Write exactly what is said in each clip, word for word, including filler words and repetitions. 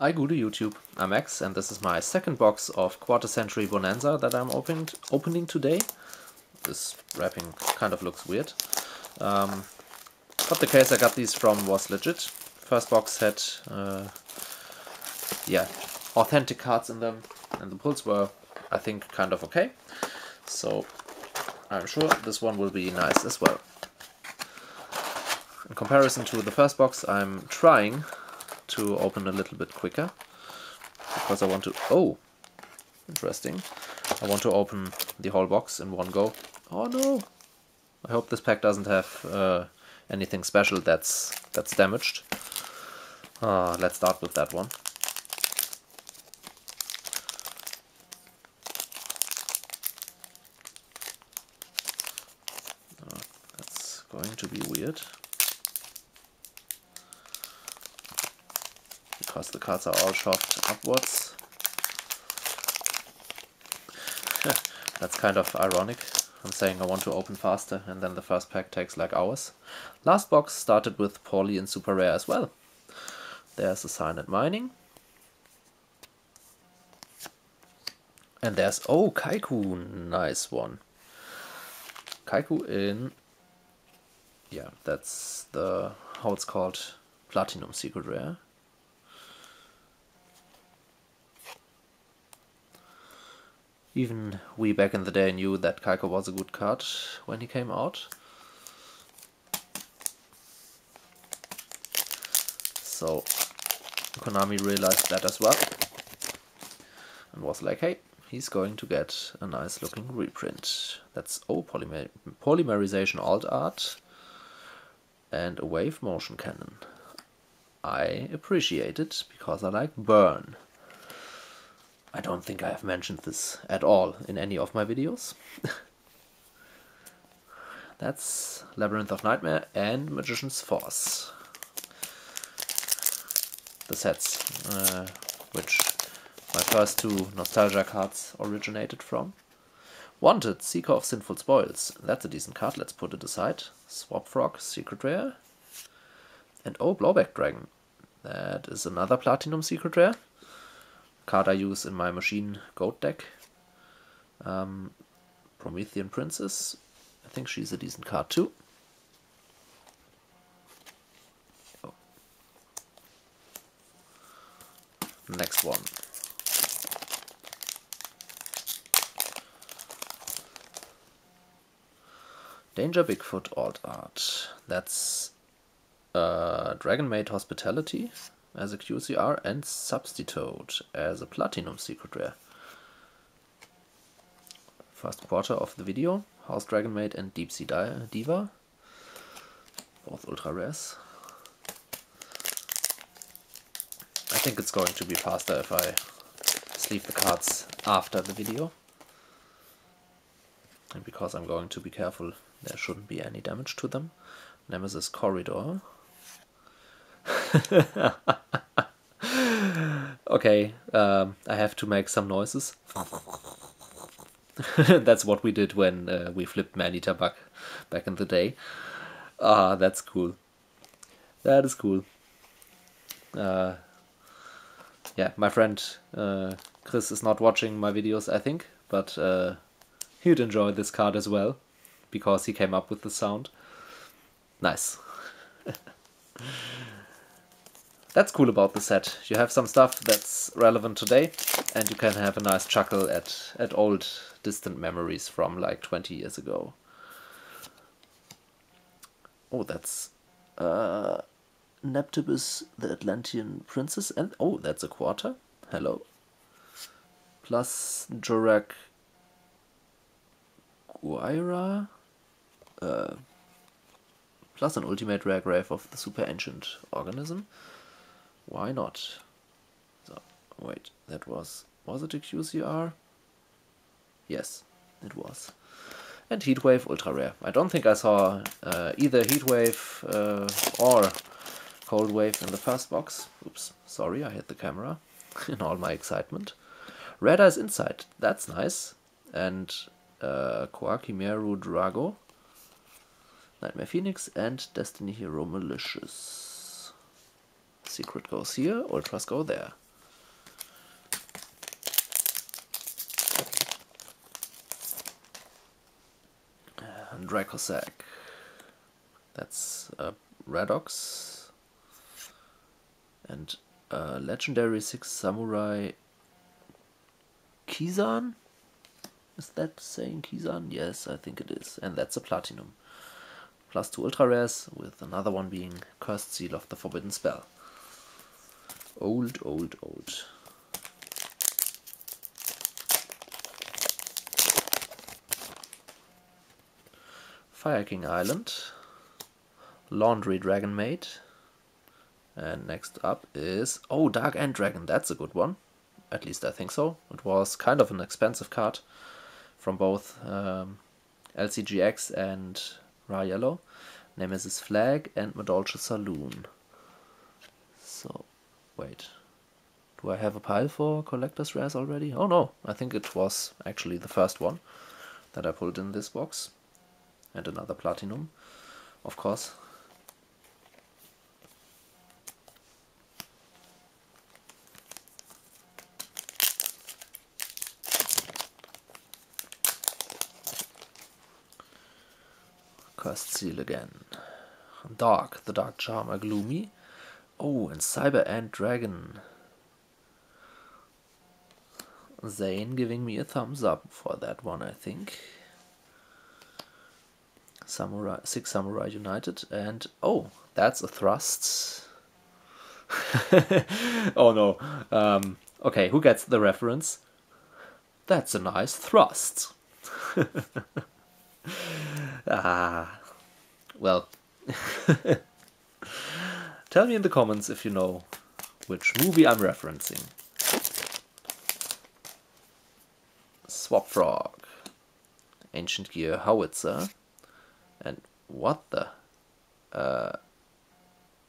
I go to YouTube. I'm Max, and this is my second box of Quarter Century Bonanza that I'm opened, opening today. This wrapping kind of looks weird. Um, but the case I got these from was legit. First box had uh, yeah, authentic cards in them, and the pulls were, I think, kind of okay. So I'm sure this one will be nice as well. In comparison to the first box, I'm trying to open a little bit quicker, because I want to... Oh! Interesting. I want to open the whole box in one go. Oh no! I hope this pack doesn't have uh, anything special that's that's damaged. Uh, let's start with that one. Uh, that's going to be weird, because the cards are all shoved upwards. That's kind of ironic. I'm saying I want to open faster, and then the first pack takes like hours. Last box started with Poly and Super Rare as well. There's a Signet Mining. And there's, oh, Kaiku, nice one. Kaiku in, yeah, that's the, how it's called, Platinum Secret Rare. Even we back in the day knew that Kaiku was a good card when he came out. So Konami realized that as well, and was like, hey, he's going to get a nice looking reprint. That's, oh, polymer Polymerization Alt Art and a Wave Motion Cannon. I appreciate it, because I like burn. I don't think I have mentioned this at all in any of my videos. That's Labyrinth of Nightmare and Magician's Force. The sets uh, which my first two Nostalgia cards originated from. Wanted, Seeker of Sinful Spoils. That's a decent card, let's put it aside. Swapfrog, Secret Rare. And oh, Blowback Dragon. That is another Platinum Secret Rare. Card I use in my Machine Goat deck. Um, Promethean Princess. I think she's a decent card too. Oh. Next one. Danger Bigfoot Alt Art. That's uh, Dragon Maid Hospitality as a Q C R, and Substitute as a Platinum Secret Rare. First quarter of the video, House Dragon Maid and Deep Sea Diva, both ultra rares. I think it's going to be faster if I sleeve the cards after the video. And because I'm going to be careful, there shouldn't be any damage to them. Nemesis Corridor. Okay, um, I have to make some noises. That's what we did when uh, we flipped Manita Bug back in the day. Ah, that's cool. That is cool. Uh, yeah, my friend uh, Chris is not watching my videos, I think, but uh, he'd enjoy this card as well, because he came up with the sound. Nice. That's cool about the set. You have some stuff that's relevant today, and you can have a nice chuckle at, at old distant memories from like twenty years ago. Oh, that's uh, Neptibus the Atlantean Princess, and oh, that's a quarter. Hello. Plus Jorak Guaira, uh, plus an ultimate rare Grave of the Super Ancient Organism. Why not? So wait, that was was it a Q C R? Yes, it was. And Heat Wave ultra rare. I don't think I saw uh, either Heat Wave uh, or Cold Wave in the first box. Oops, sorry, I hit the camera in all my excitement. Red Eyes Inside. That's nice. And uh, Koakimeru Drago, Nightmare Phoenix, and Destiny Hero Malicious. Secret goes here, ultras go there. Dracosac. That's a Radox. And a legendary six samurai Kizan? Is that saying Kizan? Yes, I think it is. And that's a Platinum. Plus two ultra rares, with another one being Cursed Seal of the Forbidden Spell. Old, old, old. Fire King Island, Laundry Dragon Maid, and next up is, oh, Dark End Dragon, that's a good one, at least I think so. It was kind of an expensive card from both um, L C G X and Ra Yellow, Nemesis Flag and Madolche Saloon. So, wait, do I have a pile for Collector's Rares already? Oh no, I think it was actually the first one that I pulled in this box. And another Platinum, of course. Cursed Seal again. Dark, the Dark Charmer, Gloomy. Oh, and Cyber Ant Dragon. Zane giving me a thumbs up for that one, I think. Samurai, six Samurai United, and oh, that's a thrust. Oh no. Um, okay, who gets the reference? That's a nice thrust. Ah, well. Tell me in the comments if you know which movie I'm referencing. Swapfrog, Ancient Gear Howitzer. And what the? Uh,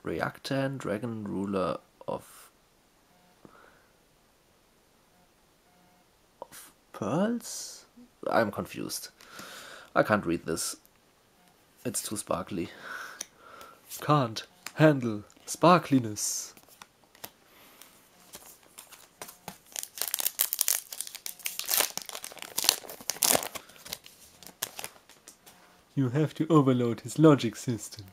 Reactan, Dragon Ruler of, of Pearls? I'm confused. I can't read this. It's too sparkly. Can't handle sparkliness. You have to overload his logic system.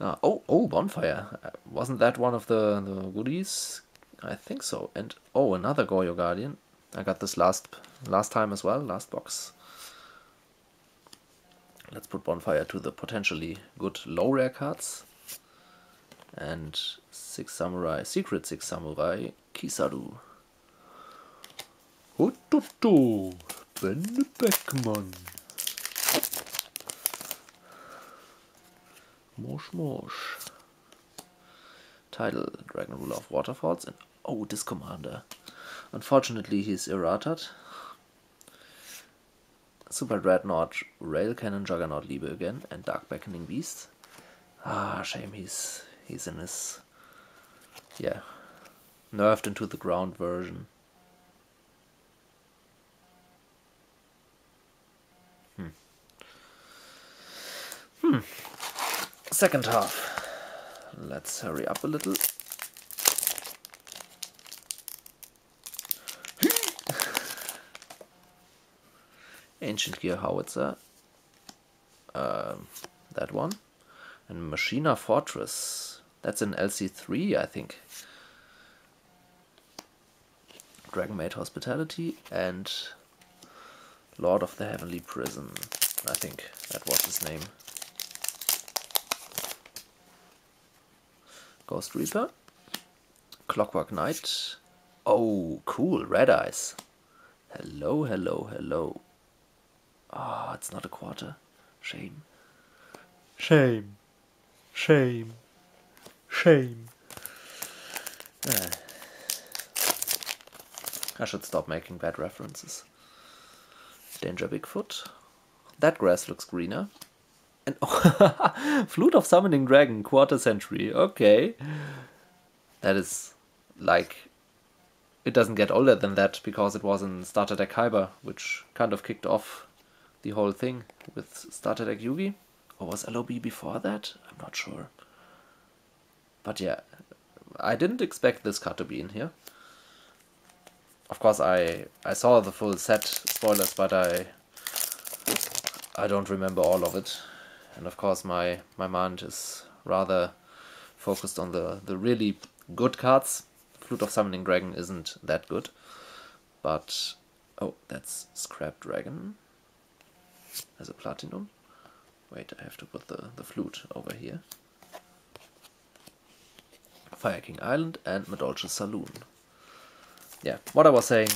Uh, oh, oh, Bonfire. Uh, wasn't that one of the, the goodies? I think so. And oh, another Goyo Guardian. I got this last last time as well, last box. Let's put Bonfire to the potentially good low rare cards. And Six Samurai, Secret Six Samurai, Kisaru. Hototo, Ben Beckmann. Mosh Mosh. Title, Dragon Ruler of Waterfalls, and oh, this commander. Unfortunately, he's errated. Super Dreadnought, Rail Cannon, Juggernaut Liebe again, and Dark Beckoning Beast. Ah, shame he's he's in his, yeah, nerfed into the ground version. Hmm. Hmm. Second half. Let's hurry up a little. Ancient Gear Howitzer. Uh, that one. And Machina Fortress. That's in L C three, I think. Dragon Maid Hospitality and Lord of the Heavenly Prison. I think that was his name. Ghost Reaper, Clockwork Knight, oh cool, Red Eyes, hello, hello, hello, ah, oh, it's not a quarter, shame, shame, shame, shame, ah. I should stop making bad references. Danger Bigfoot, that grass looks greener. And oh, Flute of Summoning Dragon, quarter century, okay. That is, like, it doesn't get older than that, because it was in Starter Deck Kyber, which kind of kicked off the whole thing with Starter Deck Yugi. Or was L O B before that? I'm not sure. But yeah, I didn't expect this card to be in here. Of course, I, I saw the full set spoilers, but I... I don't remember all of it, and of course my my mind is rather focused on the the really good cards. Flute of Summoning Dragon isn't that good, but oh, that's Scrap Dragon as a platinum. Wait, I have to put the the flute over here. Fire King Island and Madolche Saloon. Yeah, what I was saying,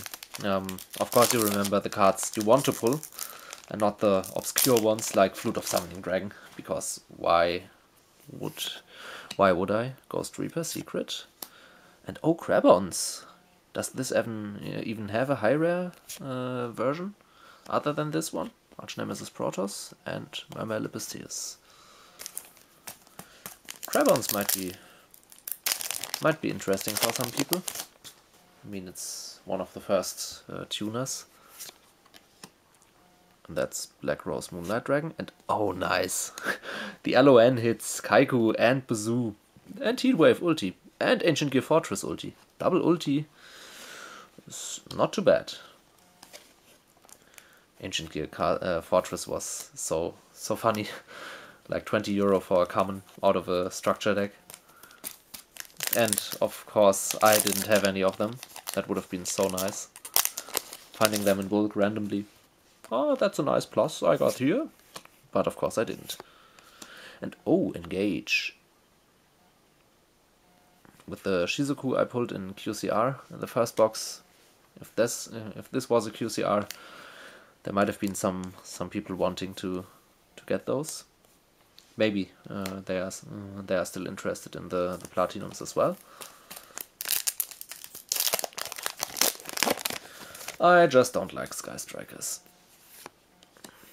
um, of course you remember the cards you want to pull, and not the obscure ones like Flute of Summoning Dragon, because why would why would I? Ghost Reaper, Secret, and oh, Crabons! Does this even, even have a high rare uh, version other than this one? Archnemesis Protoss and Mermaid Lipisteus. Crabons might be might be interesting for some people. I mean, it's one of the first uh, tuners. And that's Black Rose Moonlight Dragon. And oh, nice! The L O N hits Kaiku and Bazoo. And Heat Wave ulti. And Ancient Gear Fortress ulti. Double ulti. It's not too bad. Ancient Gear uh, Fortress was so, so funny. Like twenty euro for a common out of a structure deck. And of course I didn't have any of them. That would have been so nice. Finding them in bulk randomly. Oh, that's a nice plus I got here. But of course I didn't. And oh, Engage. With the Shizuku I pulled in Q C R in the first box. If this if this was a Q C R, there might have been some some people wanting to to get those. Maybe uh, they are uh, they are still interested in the the platinums as well. I just don't like Sky Strikers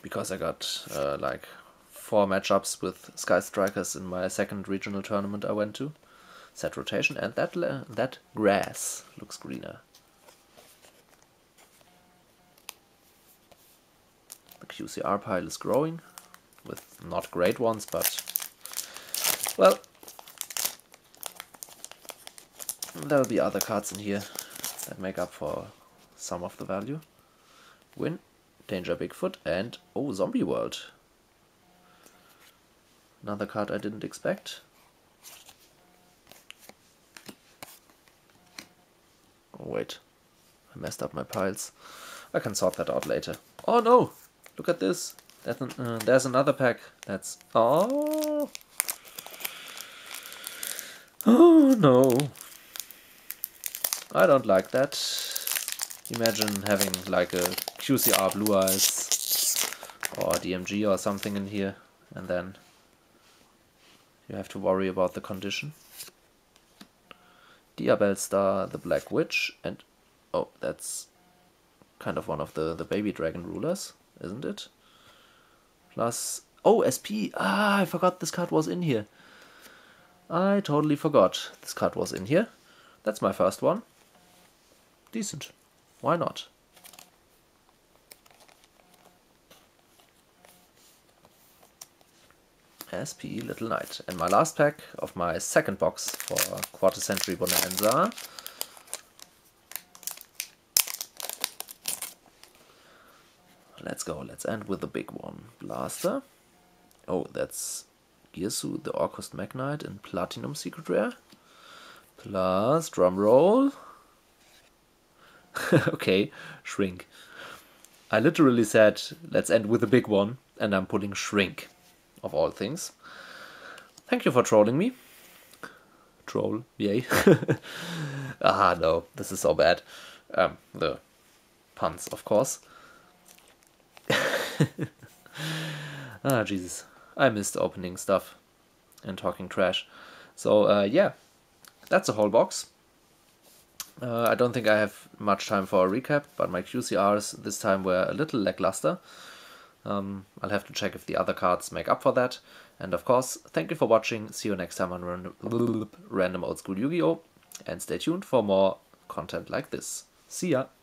because I got uh, like four matchups with Sky Strikers in my second regional tournament I went to. Set rotation, and that uh, that grass looks greener. The Q C R pile is growing. With not great ones, but well, there'll be other cards in here that make up for some of the value. Win, Danger Bigfoot, and oh, Zombie World. Another card I didn't expect. Oh wait, I messed up my piles. I can sort that out later. Oh no, look at this. That's an, uh, there's another pack. That's oh oh no. I don't like that. Imagine having like a Q C R Blue Eyes or D M G or something in here, and then you have to worry about the condition. Diabelle Star, the Black Witch, and oh, that's kind of one of the the baby dragon rulers, isn't it? Plus, oh, S P, ah, I forgot this card was in here. I totally forgot this card was in here. That's my first one. Decent. Why not? S P, Little Knight. And my last pack of my second box for Quarter Century Bonanza. Let's go, let's end with the big one. Blaster. Oh, that's Girsu, the Orcust Magnite in Platinum Secret Rare. Plus, drumroll. Okay, Shrink. I literally said, let's end with the big one, and I'm putting Shrink, of all things. Thank you for trolling me. Troll, yay. Ah, no, this is so bad. Um, the puns, of course. Ah, Jesus, I missed opening stuff and talking trash. So uh, yeah, that's a whole box. Uh, I don't think I have much time for a recap, but my Q C Rs this time were a little lackluster. Um, I'll have to check if the other cards make up for that. And of course, thank you for watching. See you next time on Random, Random Old School Yu-Gi-Oh! And stay tuned for more content like this. See ya!